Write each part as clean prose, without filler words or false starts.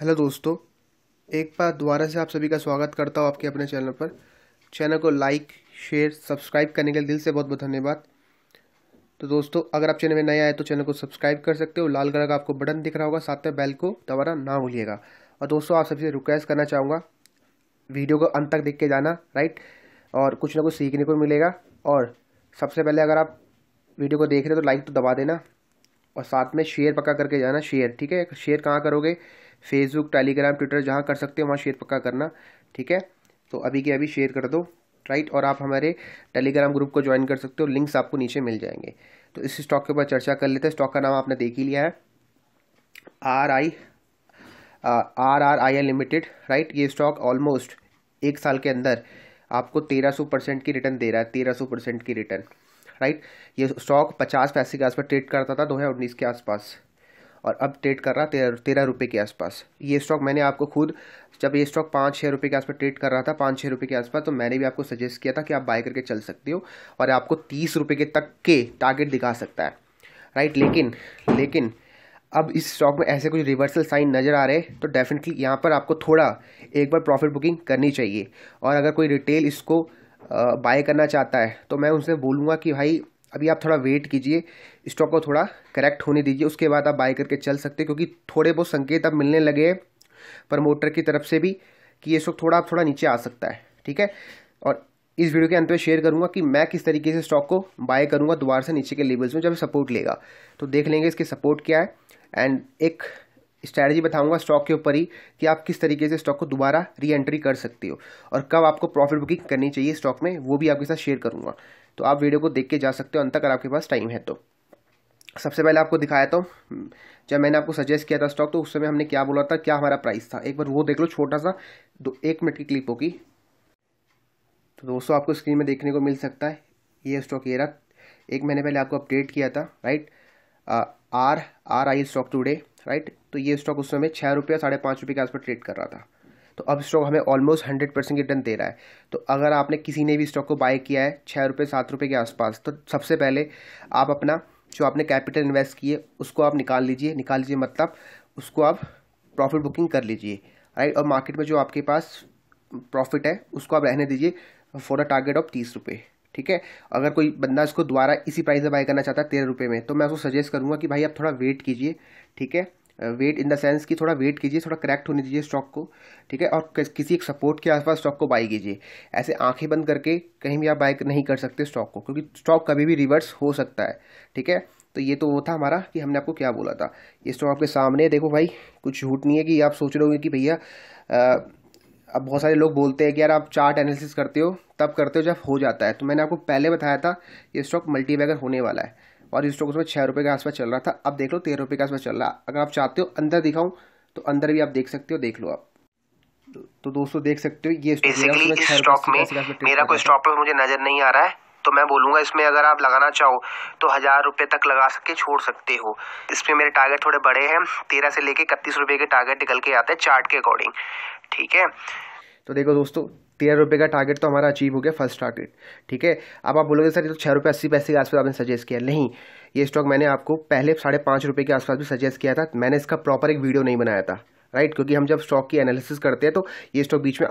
Hello दोस्तों, एक बार दोबारा से आप सभी का स्वागत करता हूँ आपके अपने चैनल पर। चैनल को लाइक, शेयर, सब्सक्राइब करने के लिए दिल से बहुत बहुत धन्यवाद। तो दोस्तों, अगर आप चैनल में नए आए तो चैनल को सब्सक्राइब कर सकते हो। लाल कलर का आपको बटन दिख रहा होगा, साथ में बेल को दबाना ना भूलिएगा। और दोस्तों, आप सबसे रिक्वेस्ट करना चाहूँगा, वीडियो को अंत तक देख के जाना, राइट। और कुछ ना कुछ सीखने को मिलेगा। और सबसे पहले अगर आप वीडियो को देख रहे हो तो लाइक तो दबा देना, और साथ में शेयर पक्का करके जाना। शेयर, ठीक है। शेयर कहाँ करोगे? फेसबुक, टेलीग्राम, ट्विटर, जहाँ कर सकते हो वहाँ शेयर पक्का करना, ठीक है। तो अभी के अभी शेयर कर दो, राइट। और आप हमारे टेलीग्राम ग्रुप को ज्वाइन कर सकते हो, लिंक्स आपको नीचे मिल जाएंगे। तो इस स्टॉक के ऊपर चर्चा कर लेते हैं। स्टॉक का नाम आपने देख ही लिया है, R R I L limited, right. ये स्टॉक ऑलमोस्ट एक साल के अंदर आपको 1300% की रिटर्न दे रहा है, 1300% की रिटर्न, राइट। ये स्टॉक 50 पैसे के आसपास ट्रेड करता था 2019 के आसपास, और अब ट्रेड कर रहा 13 रुपये के आसपास। ये स्टॉक मैंने आपको खुद, जब ये स्टॉक 5-6 रुपये के आसपास ट्रेड कर रहा था, 5-6 रुपये के आसपास, तो मैंने भी आपको सजेस्ट किया था कि आप बाय करके चल सकते हो, और आपको 30 रुपये के तक के टारगेट दिखा सकता है, राइट। लेकिन अब इस स्टॉक में ऐसे कुछ रिवर्सल साइन नज़र आ रहे हैं, तो डेफिनेटली यहाँ पर आपको थोड़ा एक बार प्रॉफिट बुकिंग करनी चाहिए। और अगर कोई रिटेल इसको बाय करना चाहता है तो मैं उनसे बोलूँगा कि भाई अभी आप थोड़ा वेट कीजिए, स्टॉक को थोड़ा करेक्ट होने दीजिए, उसके बाद आप बाय करके चल सकते हैं। क्योंकि थोड़े बहुत संकेत अब मिलने लगे हैं प्रमोटर की तरफ से भी कि ये स्टॉक थोड़ा नीचे आ सकता है, ठीक है। और इस वीडियो के अंत में शेयर करूंगा कि मैं किस तरीके से स्टॉक को बाय करूंगा दोबारा से नीचे के लेवल्स में, जब सपोर्ट लेगा तो देख लेंगे इसके सपोर्ट क्या है। एंड एक स्ट्रैटेजी बताऊंगा स्टॉक के ऊपर ही कि आप किस तरीके से स्टॉक को दोबारा री एंट्री कर सकते हो, और कब आपको प्रॉफिट बुकिंग करनी चाहिए स्टॉक में, वो भी आपके साथ शेयर करूँगा। तो आप वीडियो को देख के जा सकते हो अंत तक, अगर आपके पास टाइम है तो। सबसे पहले आपको दिखाया था, जब मैंने आपको सजेस्ट किया था स्टॉक, तो उस समय हमने क्या बोला था, क्या हमारा प्राइस था, एक बार वो देख लो। छोटा सा 1 मिनट की क्लिप होगी। तो दोस्तों, आपको स्क्रीन में देखने को मिल सकता है ये स्टॉक, ये रहा। 1 महीने पहले आपको अपडेट किया था, right, R I stock today, right. तो ये स्टॉक उस समय 6 रुपये 5.5 रुपये के आसपास ट्रेड कर रहा था। तो अब स्टॉक हमें ऑलमोस्ट 100% की रिटर्न दे रहा है। तो अगर आपने किसी ने भी स्टॉक को बाय किया है 6 रुपये 7 रुपये के आसपास, तो सबसे पहले आप अपना जो आपने कैपिटल इन्वेस्ट किए उसको आप निकाल लीजिए, मतलब उसको आप प्रॉफिट बुकिंग कर लीजिए, राइट। और मार्केट में जो आपके पास प्रॉफिट है उसको आप रहने दीजिए फॉर अ टारगेट ऑफ 30 रुपये, ठीक है। अगर कोई बंदा इसको दोबारा इसी प्राइस में बाय करना चाहता है 13 रुपये में, तो मैं उसको सजेस्ट करूँगा कि भाई आप थोड़ा वेट कीजिए, ठीक है। वेट इन द सेंस कि थोड़ा वेट कीजिए, थोड़ा करेक्ट होने दीजिए स्टॉक को, ठीक है। और किसी एक सपोर्ट के आसपास स्टॉक को बाय कीजिए। ऐसे आंखें बंद करके कहीं भी आप बाय नहीं कर सकते स्टॉक को, क्योंकि स्टॉक कभी भी रिवर्स हो सकता है, ठीक है। तो ये तो वो था हमारा कि हमने आपको क्या बोला था। ये स्टॉक आपके सामने देखो भाई, कुछ झूठ नहीं है कि आप सोच रहे होंगे कि भैया, अब बहुत सारे लोग बोलते हैं कि यार आप चार्ट एनालिसिस करते हो तब करते हो जब हो जाता है। तो मैंने आपको पहले बताया था ये स्टॉक मल्टीबैगर होने वाला है, और इस स्टॉक उसमें 6 रुपये के आसपास चल रहा था, अब देख लो 13 रुपये के आसपास चल रहा है। अगर आप चाहते हो अंदर दिखाऊं तो अंदर भी आप देख सकते हो, देख लो आप। तो दोस्तों देख सकते हो ये स्टॉक में मेरा कोई स्टॉप लॉस मुझे नजर नहीं आ रहा है, तो मैं बोलूंगा इसमें अगर आप लगाना चाहो तो 1000 रुपये तक लगा सके छोड़ सकते हो। इसमें मेरे टारगेट थोड़े बड़े हैं, 13 से लेके 31 रुपये के टारगेट निकल के आते हैं चार्ट के अकॉर्डिंग, ठीक है। तो देखो दोस्तों, 13 रुपये का टारगेट तो हमारा अचीव हो गया, फर्स्ट टारगेट, ठीक है। अब आप बोलोगे सर ये तो 6 रुपये 80 पैसे के आसपास आपने सजेस्ट किया। नहीं, ये स्टॉक मैंने आपको पहले 5.5 रुपये के आसपास भी सजेस्ट किया था। मैंने इसका प्रॉपर एक वीडियो नहीं बनाया था, राइट, क्योंकि हम जब स्टॉक की एनालिसिस करते हैं तो ये स्टॉक बीच में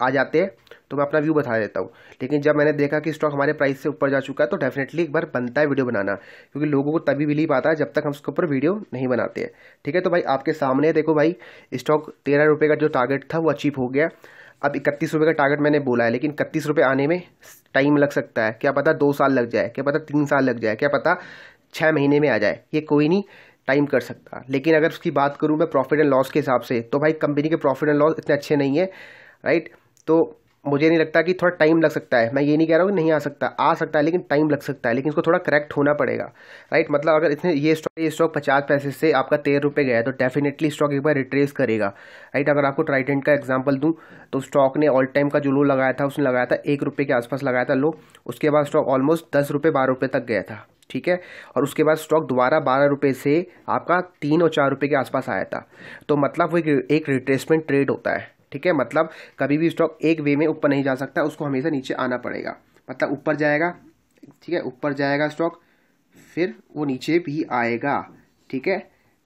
आ जाते हैं, तो मैं अपना व्यू बता देता हूँ। लेकिन जब मैंने देखा कि स्टॉक हमारे प्राइस से ऊपर जा चुका है, तो डेफिनेटली एक बार बनता है वीडियो बनाना, क्योंकि लोगों को तभी बिलीव आता है जब तक हम उसके ऊपर वीडियो नहीं बनाते हैं, ठीक है। तो भाई आपके सामने देखो भाई, स्टॉक 13 रुपये का जो टारगेट था वो अचीव हो गया। अब 31 रुपये का टारगेट मैंने बोला है, लेकिन 31 रुपये आने में टाइम लग सकता है। क्या पता 2 साल लग जाए, क्या पता 3 साल लग जाए, क्या पता 6 महीने में आ जाए, ये कोई नहीं टाइम कर सकता। लेकिन अगर उसकी बात करूं मैं प्रॉफिट एंड लॉस के हिसाब से, तो भाई कंपनी के प्रॉफिट एंड लॉस इतने अच्छे नहीं है, राइट। तो मुझे नहीं लगता कि थोड़ा टाइम लग सकता है। मैं ये नहीं कह रहा हूँ कि नहीं आ सकता, आ सकता है, लेकिन टाइम लग सकता है। लेकिन इसको थोड़ा करेक्ट होना पड़ेगा, राइट। मतलब अगर इसने ये स्टॉक 50 पैसे से आपका 13 रुपये गया है, तो डेफिनेटली स्टॉक एक बार रिट्रेस करेगा, राइट। अगर आपको ट्राइडेंट का एग्जाम्पल दूँ तो स्टॉक ने ऑल टाइम का जो लो लगाया था, उसने लगाया था 1 रुपये के आसपास लगाया था लो। उसके बाद स्टॉक ऑलमोस्ट 10 रुपये 12 रुपये तक गया था, ठीक है। और उसके बाद स्टॉक दोबारा 12 रुपये से आपका 3 और 4 रुपये के आसपास आया था। तो मतलब वो एक रिट्रेसमेंट ट्रेड होता है, ठीक है। मतलब कभी भी स्टॉक एक वे में ऊपर नहीं जा सकता, उसको हमेशा नीचे आना पड़ेगा। मतलब ऊपर जाएगा, ठीक है, ऊपर जाएगा स्टॉक, फिर वो नीचे भी आएगा, ठीक है।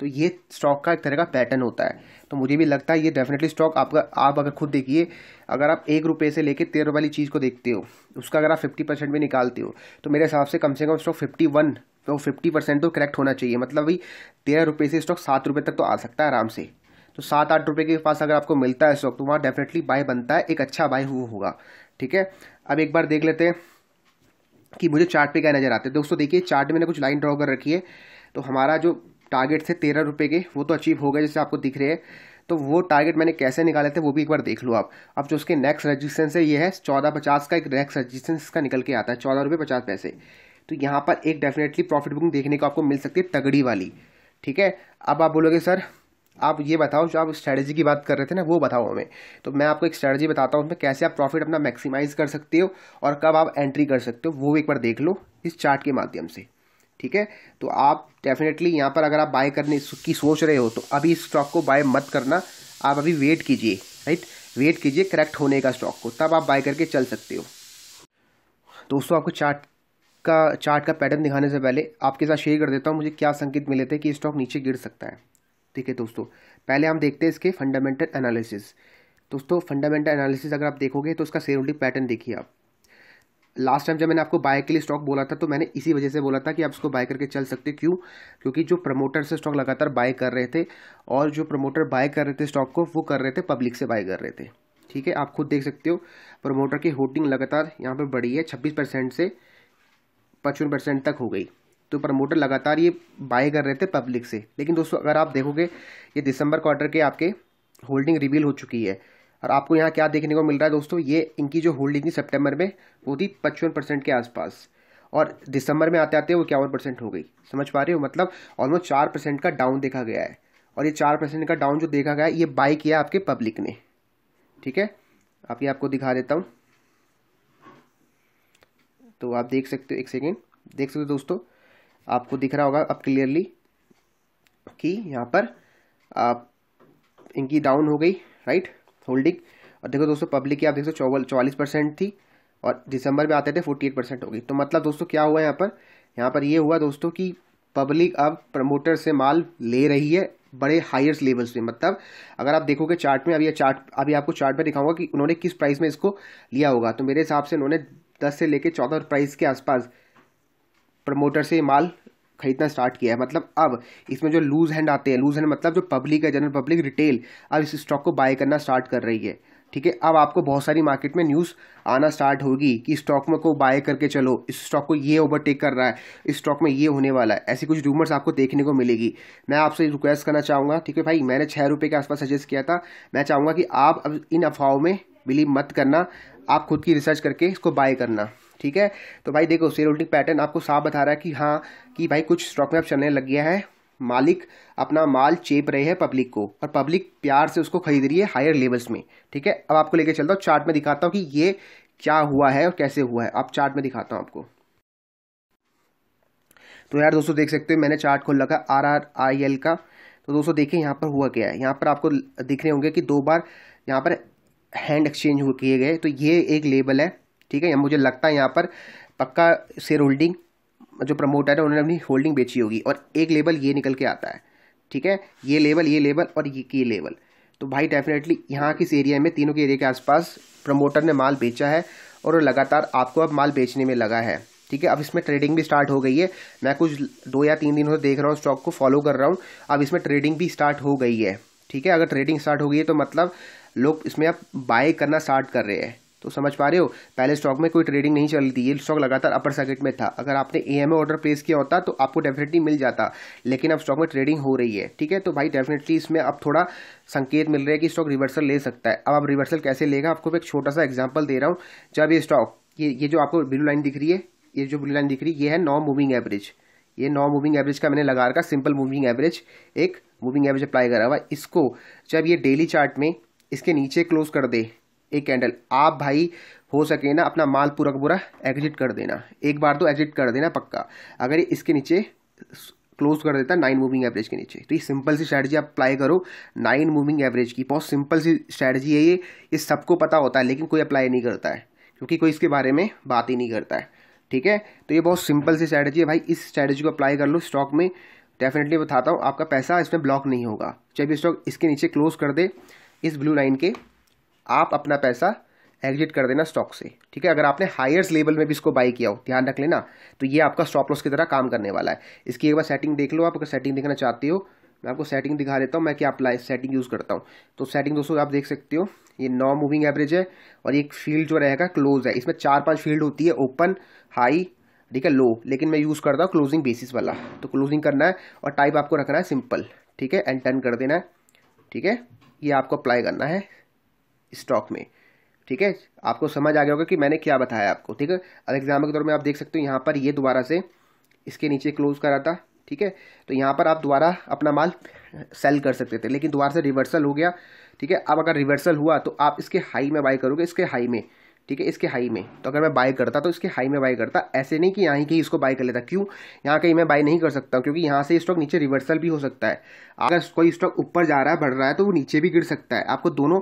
तो ये स्टॉक का एक तरह का पैटर्न होता है। तो मुझे भी लगता है ये डेफिनेटली स्टॉक आपका, आप अगर खुद देखिए, अगर आप ₹1 से लेकर ₹13 वाली चीज़ को देखते हो, उसका अगर आप 50% भी निकालते हो, तो मेरे हिसाब से कम स्टॉक 50% तो करेक्ट होना चाहिए। मतलब भाई ₹13 से स्टॉक ₹7 तक तो आ सकता है आराम से। तो ₹7-8 के पास अगर आपको मिलता है स्टॉक, तो वहाँ डेफिनेटली बाय बनता है, एक अच्छा बाय होगा। ठीक है, अब एक बार देख लेते हैं कि मुझे चार्ट पे क्या नज़र आते हैं। दोस्तों देखिए, चार्ट में मैंने कुछ लाइन ड्रॉ कर रखी है। तो हमारा जो टारगेट थे ₹13 के, वो तो अचीव हो गए, जैसे आपको दिख रहे हैं। तो वो टारगेट मैंने कैसे निकाले थे वो भी एक बार देख लो आप। अब जो उसके नेक्स्ट रजिस्टेंस है, ये है 14.50 का एक नेक्स्ट रजिस्टेंस का निकल के आता है, ₹14.50। तो यहाँ पर एक डेफिनेटली प्रॉफिट बुकिंग देखने को आपको मिल सकती है, तगड़ी वाली। ठीक है, अब आप बोलोगे सर आप ये बताओ, जो आप स्ट्रैटेजी की बात कर रहे थे ना, वो बताओ हमें। तो मैं आपको एक स्ट्रैटेजी बताता हूँ, उसमें कैसे आप प्रॉफिट अपना मैक्सिमाइज़ कर सकते हो और कब आप एंट्री कर सकते हो, वो एक बार देख लो इस चार्ट के माध्यम से। ठीक है, तो आप डेफिनेटली यहाँ पर अगर आप बाय करने की सोच रहे हो, तो अभी इस स्टॉक को बाय मत करना, आप अभी वेट कीजिए। राइट, वेट कीजिए करेक्ट होने का स्टॉक को, तब आप बाय करके चल सकते हो। दोस्तों आपको चार्ट का पैटर्न दिखाने से पहले आपके साथ शेयर कर देता हूँ मुझे क्या संकेत मिले थे कि स्टॉक नीचे गिर सकता है। ठीक है दोस्तों, पहले हम देखते हैं इसके फंडामेंटल एनालिसिस। दोस्तों फंडामेंटल एनालिसिस अगर आप देखोगे तो उसका सेल होल्डिंग पैटर्न देखिए आप। लास्ट टाइम जब मैंने आपको बाय के लिए स्टॉक बोला था, तो मैंने इसी वजह से बोला था कि आप इसको बाय करके चल सकते। क्यों? क्योंकि जो प्रमोटर से स्टॉक लगातार बाय कर रहे थे, और जो प्रमोटर बाय कर रहे थे स्टॉक को, वो कर रहे थे पब्लिक से बाय कर रहे थे। ठीक है, आप खुद देख सकते हो प्रमोटर की होल्डिंग लगातार यहाँ पर बढ़ी है, 26% से 55% तक हो गई। तो प्रमोटर लगातार ये बाय कर रहे थे पब्लिक से। लेकिन दोस्तों अगर आप देखोगे, ये दिसंबर क्वार्टर के आपके होल्डिंग रिवील हो चुकी है, और आपको यहाँ क्या देखने को मिल रहा है दोस्तों, ये इनकी जो होल्डिंग थी सितंबर में, वो थी 55% के आसपास, और दिसंबर में आते आते वो 51% हो गई। समझ पा रहे हो? मतलब ऑलमोस्ट 4% का डाउन देखा गया है, और ये 4% का डाउन जो देखा गया है, ये बाय किया आपके पब्लिक ने। ठीक है, आप ये आपको दिखा देता हूँ, तो आप देख सकते हो, एक सेकेंड देख सकते हो दोस्तों, आपको दिख रहा होगा अब क्लियरली कि यहाँ पर आप इनकी डाउन हो गई। राइट, होल्डिंग, और देखो दोस्तों पब्लिक की आप देख सकते हो 44% थी, और दिसंबर में आते थे 48% हो गई। तो मतलब दोस्तों क्या हुआ यहाँ पर, ये हुआ दोस्तों कि पब्लिक अब प्रमोटर से माल ले रही है बड़े हाइएस्ट लेवल्स पे। मतलब अगर आप देखोगे चार्ट में, अभी आपको चार्ट में दिखाऊंगा कि उन्होंने किस प्राइस में इसको लिया होगा। तो मेरे हिसाब से उन्होंने 10 से लेकर 14 प्राइस के आसपास प्रमोटर से माल खरीदना स्टार्ट किया है। मतलब अब इसमें जो लूज हैंड आते हैं, लूज हैंड मतलब जो पब्लिक है, जनरल पब्लिक, रिटेल, अब इस स्टॉक को बाय करना स्टार्ट कर रही है। ठीक है, अब आपको बहुत सारी मार्केट में न्यूज़ आना स्टार्ट होगी कि स्टॉक में को बाय करके चलो, इस स्टॉक को ये ओवरटेक कर रहा है, इस स्टॉक में ये होने वाला है, ऐसी कुछ रूमर्स आपको देखने को मिलेगी। मैं आपसे रिक्वेस्ट करना चाहूँगा, ठीक है भाई, मैंने ₹6 के आसपास सजेस्ट किया था, मैं चाहूँगा कि आप अब इन अफवाहों में बिलीव मत करना, आप खुद की रिसर्च करके इसको बाय करना। ठीक है, तो भाई देखो सेल होल्डिंग पैटर्न आपको साफ बता रहा है कि हाँ, कि भाई कुछ स्टॉक में अब चलने लग गया है, मालिक अपना माल चेप रहे हैं पब्लिक को, और पब्लिक प्यार से उसको खरीद रही है हायर लेवल्स में। ठीक है, अब आपको लेके चलता हूँ चार्ट में, दिखाता हूँ कि ये क्या हुआ है और कैसे हुआ है। आप चार्ट में दिखाता हूँ आपको। तो यार दोस्तों देख सकते हो, मैंने चार्ट खोल रखा RRIL का। तो दोस्तों देखिए यहाँ पर हुआ क्या है, यहाँ पर आपको दिख रहे होंगे कि 2 बार यहाँ पर हैंड एक्सचेंज किए गए। तो ये एक लेवल है, ठीक है, मुझे लगता है यहाँ पर पक्का शेयर होल्डिंग जो प्रमोटर है उन्होंने अपनी होल्डिंग बेची होगी, और एक लेवल ये निकल के आता है। ठीक है, ये लेवल और ये लेवल। तो भाई डेफिनेटली यहाँ किस एरिया में, तीनों के एरिया के आसपास प्रमोटर ने माल बेचा है, और लगातार आपको अब माल बेचने में लगा है। ठीक है, अब इसमें ट्रेडिंग भी स्टार्ट हो गई है। मैं कुछ 2 या 3 दिनों से देख रहा हूँ, स्टॉक को फॉलो कर रहा हूँ, अब इसमें ट्रेडिंग भी स्टार्ट हो गई है। ठीक है, अगर ट्रेडिंग स्टार्ट हो गई है तो मतलब लोग इसमें अब बाय करना स्टार्ट कर रहे हैं। तो समझ पा रहे हो, पहले स्टॉक में कोई ट्रेडिंग नहीं चल रही थी, ये स्टॉक लगातार अपर सर्किट में था। अगर आपने AMA ऑर्डर प्लेस किया होता तो आपको डेफिनेटली मिल जाता, लेकिन अब स्टॉक में ट्रेडिंग हो रही है। ठीक है, तो भाई डेफिनेटली इसमें अब थोड़ा संकेत मिल रहा है कि स्टॉक रिवर्सल ले सकता है। अब आप रिवर्सल कैसे लेगा, आपको मैं एक छोटा सा एग्जाम्पल दे रहा हूँ। जब ये स्टॉक ये जो आपको ब्लू लाइन दिख रही है, ये जो ब्लू लाइन दिख रही है, ये है नॉन मूविंग एवरेज। ये नॉन मूविंग एवरेज का मैंने लगा रखा, सिंपल मूविंग एवरेज, एक मूविंग एवरेज अप्लाई करा हुआ। इसको जब ये डेली चार्ट में इसके नीचे क्लोज कर दे एक कैंडल, आप भाई हो सके ना अपना माल पूरा का पूरा एग्जिट कर देना, एक बार तो एग्जिट कर देना पक्का। अगर ये इसके नीचे क्लोज कर देता 9 मूविंग एवरेज के नीचे, तो ये सिंपल सी स्ट्रैटेजी आप अप्लाई करो 9 मूविंग एवरेज की। बहुत सिंपल सी स्ट्रैटेजी है ये सबको पता होता है, लेकिन कोई अप्लाई नहीं करता है, क्योंकि कोई इसके बारे में बात ही नहीं करता है। ठीक है, तो ये बहुत सिंपल सी स्ट्रैटेजी है भाई, इस स्ट्रैटेजी को अप्लाई कर लो स्टॉक में, डेफिनेटली बताता हूँ आपका पैसा इसमें ब्लॉक नहीं होगा। जब ये स्टॉक इसके नीचे क्लोज कर दे इस ब्लू लाइन के, आप अपना पैसा एग्जिट कर देना स्टॉक से, ठीक है। अगर आपने हायर्स लेवल में भी इसको बाई किया हो, ध्यान रख लेना, तो ये आपका स्टॉप लॉस की तरह काम करने वाला है। इसकी एक बार सेटिंग देख लो आप, अगर सेटिंग देखना चाहते हो। मैं आपको सेटिंग दिखा देता हूँ मैं क्या अप्लाई सेटिंग यूज़ करता हूँ। तो सेटिंग दोस्तों आप देख सकते हो, ये 9 मूविंग एवरेज है और एक फील्ड जो रहेगा क्लोज है। इसमें 4-5 फील्ड होती है, ओपन, हाई, ठीक है, लो, लेकिन मैं यूज़ करता हूँ क्लोजिंग बेसिस वाला। तो क्लोजिंग करना है और टाइप आपको रखना है सिंपल, ठीक है, एंड टर्न कर देना है, ठीक है। ये आपको अप्लाई करना है स्टॉक में, ठीक है। आपको समझ आ गया होगा कि मैंने क्या बताया आपको, ठीक है। अब एग्जाम्पल के तौर में आप देख सकते हो यहाँ पर ये दोबारा से इसके नीचे क्लोज करा था, ठीक है। तो यहाँ पर आप दोबारा अपना माल सेल कर सकते थे, लेकिन दोबारा से रिवर्सल हो गया, ठीक है। अब अगर रिवर्सल हुआ तो आप इसके हाई में बाय करोगे, इसके हाई में, ठीक है, इसके हाई में। तो अगर मैं बाय करता तो इसके हाई में बाय करता, ऐसे नहीं कि यहाँ कहीं इसको बाय कर लेता। क्यों? यहाँ कहीं मैं बाय नहीं कर सकता क्योंकि यहाँ से स्टॉक नीचे रिवर्सल भी हो सकता है। अगर कोई स्टॉक ऊपर जा रहा है, बढ़ रहा है, तो वो नीचे भी गिर सकता है। आपको दोनों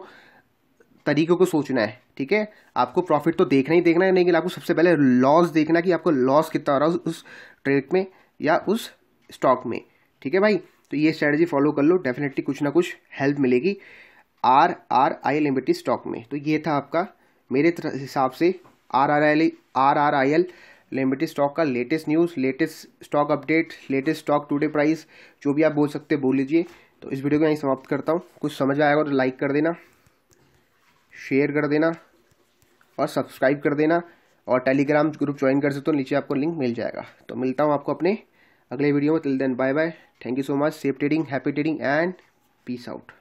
तरीकों को सोचना है, ठीक है। आपको प्रॉफिट तो देखना ही देखना है, नहीं कि आपको सबसे पहले लॉस देखना कि आपको लॉस कितना हो रहा है उस ट्रेड में या उस स्टॉक में, ठीक है भाई। तो ये स्ट्रेटजी फॉलो कर लो, डेफिनेटली कुछ ना कुछ हेल्प मिलेगी RRI लिमिटेड स्टॉक में। तो ये था आपका मेरे हिसाब से RRIL लिमिटेड स्टॉक का latest news, latest stock update, latest stock today price, जो भी आप बोल सकते बोल लीजिए। तो इस वीडियो को यहीं समाप्त करता हूँ। कुछ समझ आएगा तो लाइक कर देना, शेयर कर देना और सब्सक्राइब कर देना, और टेलीग्राम ग्रुप ज्वाइन कर सकते हो, नीचे आपको लिंक मिल जाएगा। तो मिलता हूँ आपको अपने अगले वीडियो में। Till then bye bye, thank you so much, safe trading, happy trading and peace out.